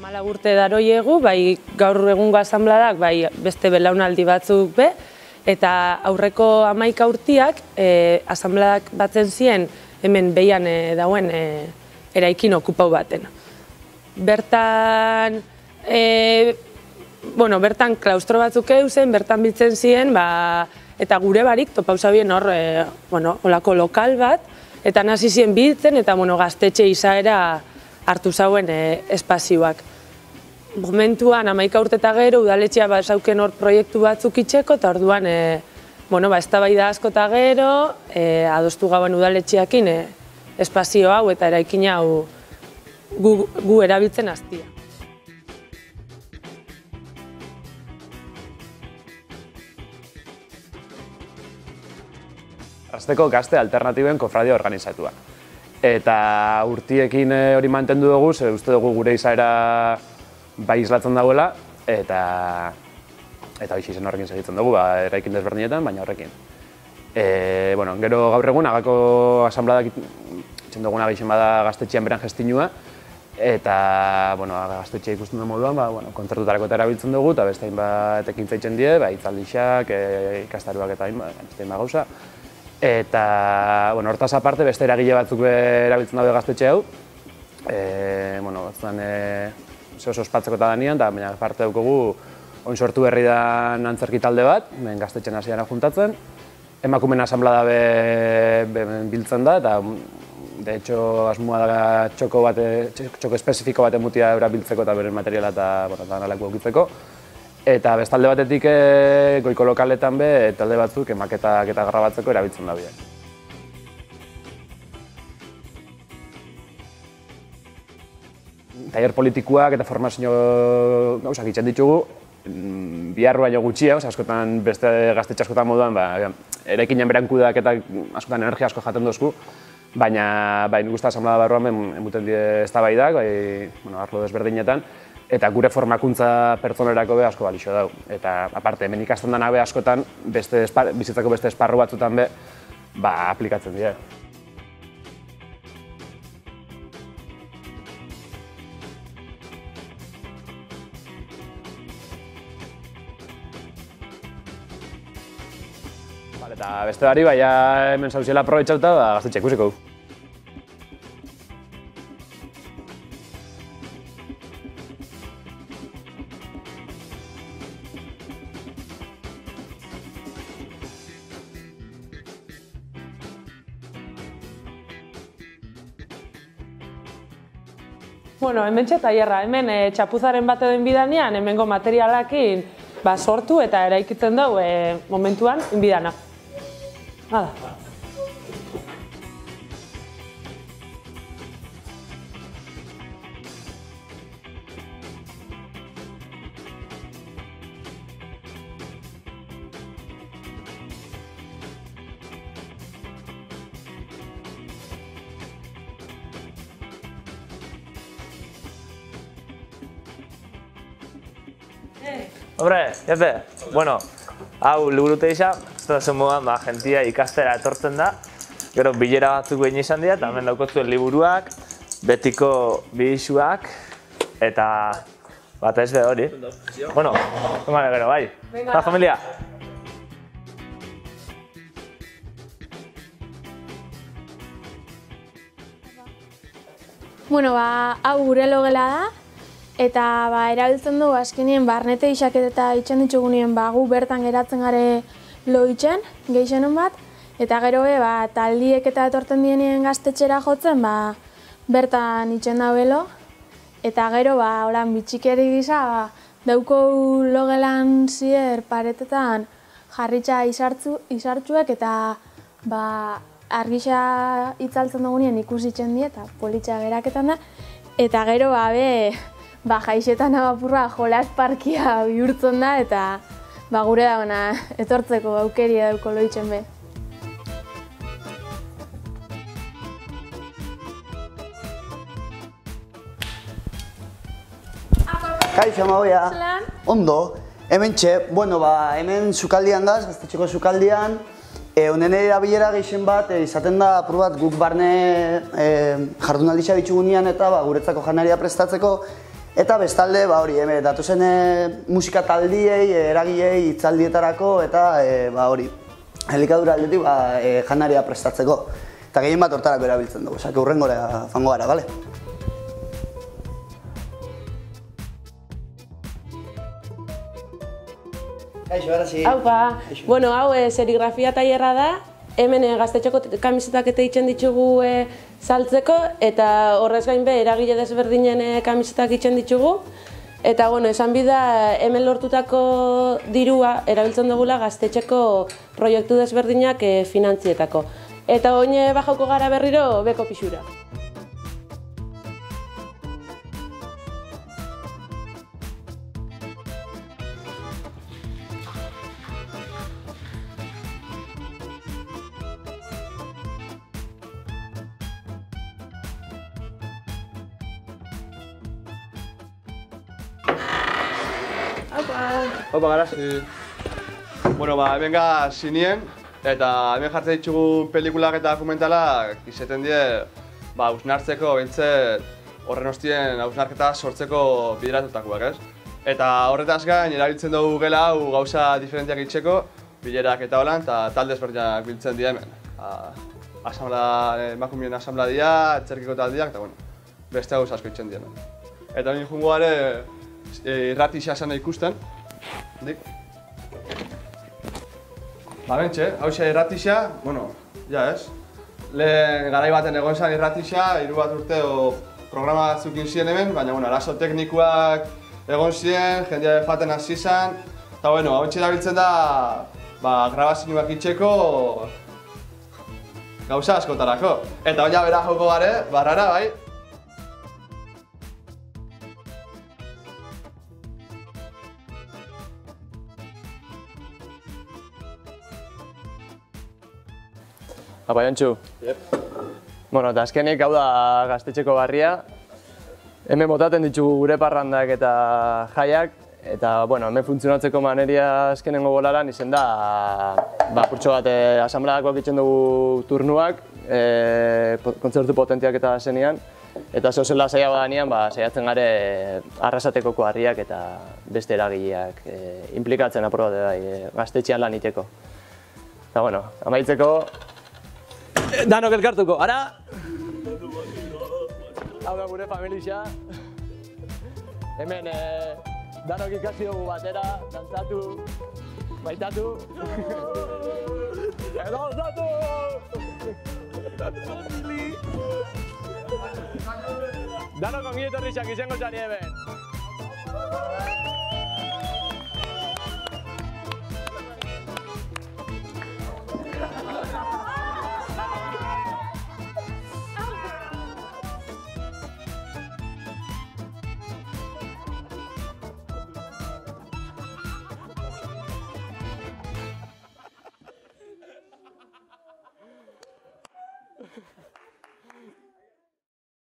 Amala urte daroiegu, bai gaur egungo asanbladak, bai beste belaunaldi batzuk be, eta aurreko 11 urtiak asanbladak batzen ziren hemen behian dauen eraikin okupau baten. Bertan, bueno, bertan klaustro batzuk eusen, bertan biltzen ziren, eta gure barik topauzabien hor, bueno, olako lokal bat, eta nazi ziren biltzen, eta bueno, gaztetxe izaera hartu zauen espazioak. Momentuan, 11 urte eta gero, udaletxea bazauken hor proiektu batzuk itxeko, eta orduan, bueno, eztabaida asko eta gero, adostu gauen udaletxeakin espazio hau eta eraikin hau gu erabiltzen hastia. Arrasateko Gazte Alternatiboen Kofradia Organizatuak. Eta urtiekin hori mantendu dugu, ze uste dugu gure izaera bai islatzen dagoela, eta bizi izen horrekin segitzen dugu, eraikin desberdinetan, baina horrekin. Gero gaur egun, hagako asanbladak itzen duguna gehien bada gaztetxean beran gestinua, eta gaztetxea ikusten duen moduan, kontzertutarako eta erabiltzen dugu, eta beste hainbat ekin zaitzen die, hitzaldixak, ikastaruak eta hainbat gauza. Eta, bueno, hortaz aparte, beste eragile batzuk erabiltzen daude gaztetxe hau. Batzutan zeo ospatzeko eta danian, eta baina parte daukogu oin sortu berri dan antzerki talde bat, ben gaztetxen hasian juntatzen. Emakumen asanblada biltzen da, eta de hecho, asmoa da txoko espezifiko bat emutia eura biltzeko eta beren materiala eta nalako aukitzeko. Eta bestalde batetik goiko lokaletan be, talde batzuk maketak eta grabatzeko erabiltzen da biak. Tailer politikoak eta formazio gauzak itzen ditugu, biharroa jo gutxia, askotan beste gaztetxe askotan moduan, erekinan berankudak eta askotan energia asko jaten dozku, baina guztat asanblada barruan emuten die eztabaidak, arlo desberdinetan, eta gure formakuntza pertsonerako asko balixo dau. Eta, aparte, hemen ikasten dena askotan, bizitzako beste esparru batzutan aplikatzen dira. Eta beste dari, hemen zauziela aprobetxauta, gaztetxe ikusiko du. Bueno, hemen txetaierra, hemen txapuzaren bat edo inbidanean, hemengo materialakin sortu eta eraikitzen dugu momentuan inbidana. Hala. Hombre, jefe, bueno, hau liburute isa, zozen modan jentia ikastera etortzen da, gero bilera batzuk behin izan dira, eta hemen daukazuen liburuak, betiko bidisuak, eta bat ez be hori. Bueno, tomare gero, bai, eta familia. Bueno, hau gure logela da. Eta erabiltzen dugu azkenien barnete izaket eta itxen ditugunien gu bertan geratzen gare lo itxen, gehixenon bat. Eta gero taldiek eta etorten dienien gaztetxera jotzen, bertan itxen da belo. Eta gero, horan bitxikeri gisa, dauko logelan zier paretetan jarritxa izartzuek eta argisa itzaltzen dugunien ikusitzen die eta politxa geraketan da. Eta gero, jaixetan abapurra jolas parkia bihurtzen da eta gure dagoena etortzeko aukeria dauko loitzen be. Kaixo, magoia. Ondo, hemen txe, hemen sukaldian daz, gaztetxeko sukaldian, honen erabilera gehien bat izaten da apur bat guk barne jardunaldixa ditugunean eta guretzako janaria prestatzeko Eta bestalde, datozen musika taldiei, eragilei, hitzaldietarako eta elikadura aldetik janaria prestatzeko. Eta gehien bat hortarako erabiltzen dugu, esak hurrengora joango gara, bale? Kaixo, Arasi! Haupa! Bueno, hau serigrafia tailerra da. Hemen Gaztetxoko kamisetak egiten ditugu saltzeko eta horrez gain be eragile desberdinen kamisetak egiten ditugu. Eta bueno, esan bida hemen lortutako dirua erabiltzen dugula Gaztetxeko proiektu desberdinak finantzietako. Eta orain bajauko gara berriro beko pixura. Opa, Garasi! Bueno, hemen gara zinien eta hemen jartzen ditugu pelikulak eta dokumentalak izeten die hausnartzeko, bintzet horren hostien hausnarketa sortzeko bideratutakoak, ez? Eta horretaz gain erabiltzen dugu gela hau gauza diferentiak itxeko, bilerak eta holan, eta talde ezberdinak biltzen die hemen. Emakumeen asamladia, etxerkiko taldiak, eta bueno, beste hau asko itzen die hemen. Eta hori jungo gare irrati xasana ikusten. Bentxe, hau xe irratixa, bueno, ja ez. Lehen garai baten egon zen irratixa, 3 urteo programa zukin ziren hemen, baina arazo teknikoak egon ziren, jendia faten hasi zen. Eta bueno, hau txera biltzen da grabazinuak itxeko gauza askotarako. Eta oina bera joko gare, barrara bai. Apa, Jontxu? Bueno, eta azkenik hau da Gaztetxeko barria. Hemen botaten ditugu gure parrandak eta jaiak. Eta, bueno, hemen funtzionatzeko maneria azkenengo bolaran izen da kurtso bat asambladakoak itzen dugu turnuak, kontzertu potentiak eta zenean. Eta zeu zela zaila badanean, zaiatzen gare Arrasatekoko harriak eta beste eragileak implikatzen aprobate bai, Gaztetxean lan iteko. Eta, bueno, amaitzeko danok elkartuko, ara! Hau da gure familia. Hemen danok ikasi dugu batera, dantzatu, baitatu. Dantzatu! Danok ongi etorrixak izango zan eben.